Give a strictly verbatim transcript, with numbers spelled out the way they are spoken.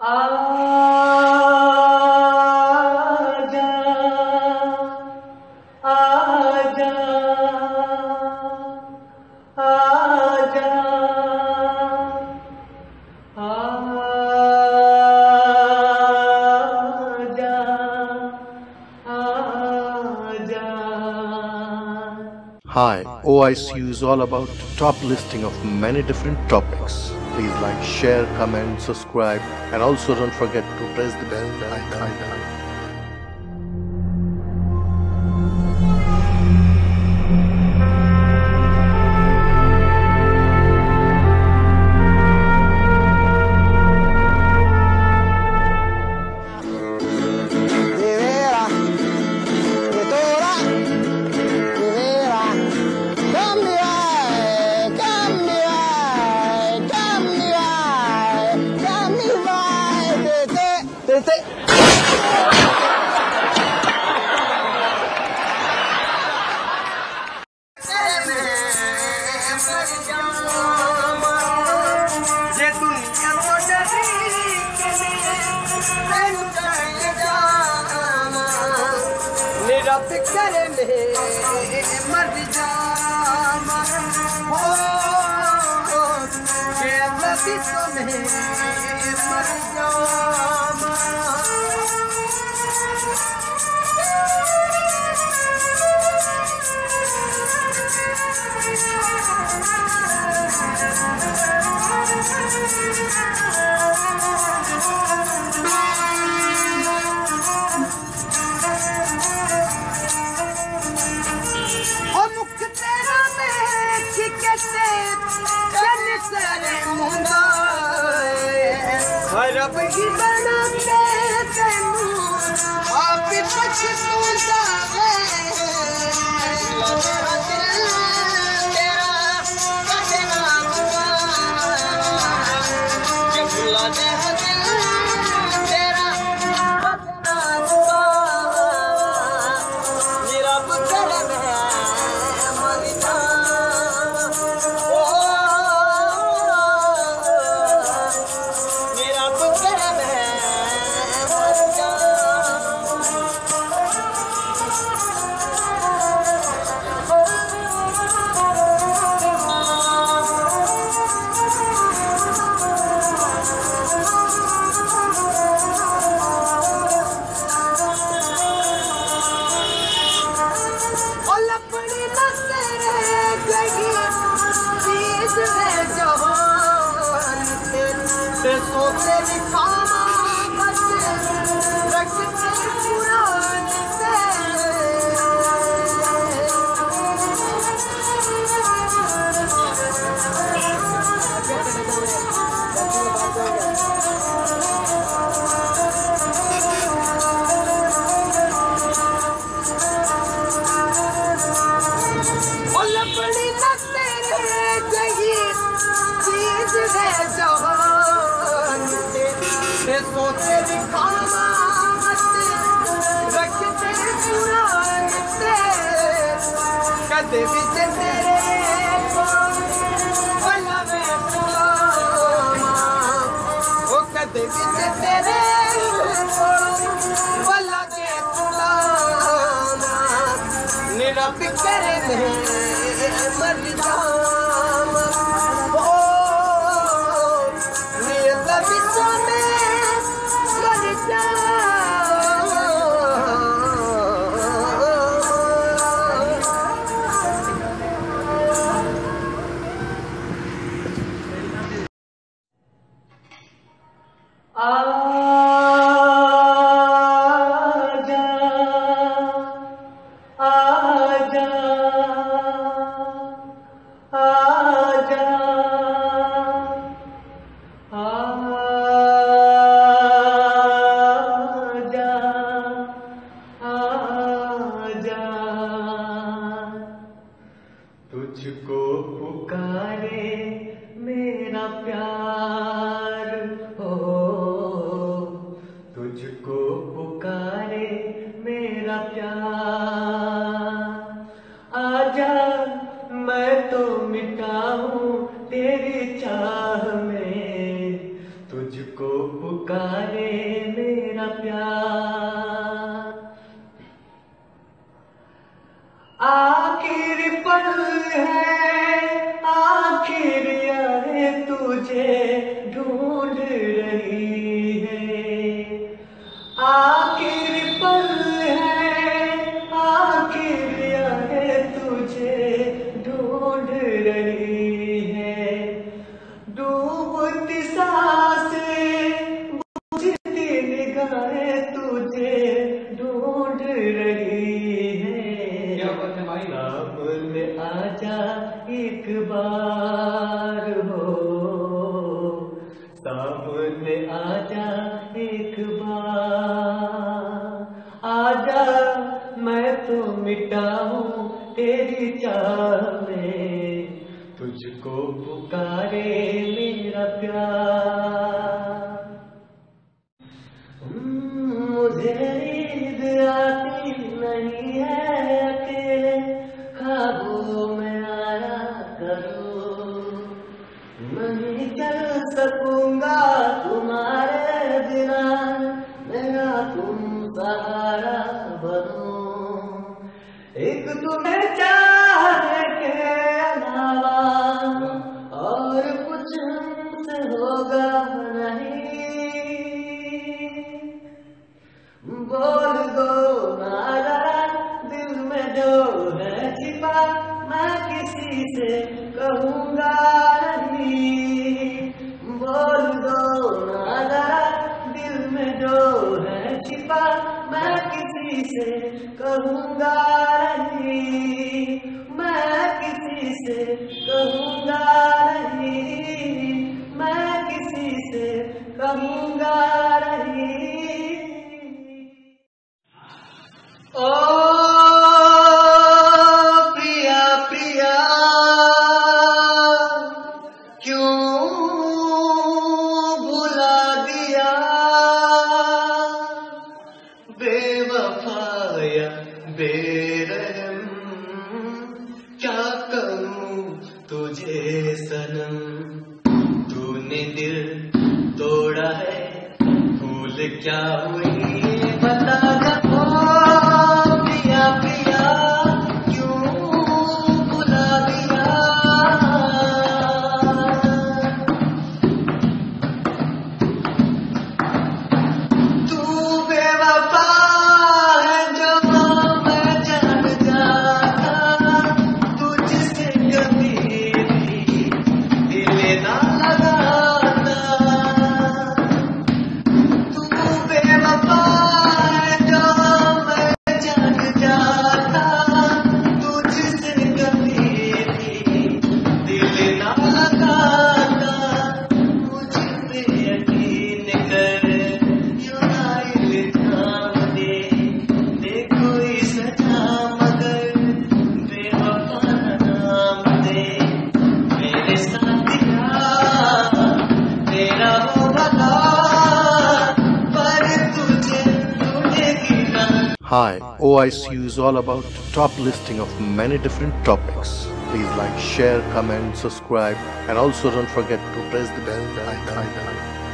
आजा आजा आजा आजा आजा. Hi, O I C U is all about top listing of many different topics. Please like, share, comment, subscribe, and also don't forget to press the bell icon. करे में मर जामा हो के लतीफों में मर जामा. रब की बना आप कुछ सुनता है तेरा कटना बुला तेरा कटना बुआ मेरा पुत्र है मरीना. They be आजा आजा आजा आजा आजा. तुझको पुकारे मेरा प्यार. Oh मुझे ढूंढ रही है। आखिर पल है, आखिर है तुझे ढूंढ रही है। डूबती सांसें, बुझती निगाहें तुझे ढूंढ रही है। क्या बात है भाई, बोल आजा एक बार हो, सामने आजा एक बार। आजा मैं तो मिटाऊं तेरी चाह में, तुझको पुकारे मेरा प्यार। मुझे नींद आती नहीं है, अकेले खाबों में आया करो। नहीं चल सकूंगा तुम्हारे बिना, मेरा तुम सहारा बनो। एक तुम्हें चाहने के अलावा और कुछ हमसे होगा नहीं। बोल दो नारा दिल में जो है छिपा, मैं किसी से कहूंगा मैं किसी से कहूंगा नहीं, मैं किसी से कहूंगा नहीं, मैं किसी से कहूंगा नहीं। ओ प्रिया प्रिया क्यों भुला दिया बेवफाया बेरहम। क्या कहूँ तुझे सनम, तूने दिल तोड़ा है, भूल क्या हुई बता दो। प्रिया प्रिया क्यों भुला दिया तू बेवफा। Hi, O I C U is all about top listing of many different topics. Please like, share, comment, subscribe, and also don't forget to press the bell icon.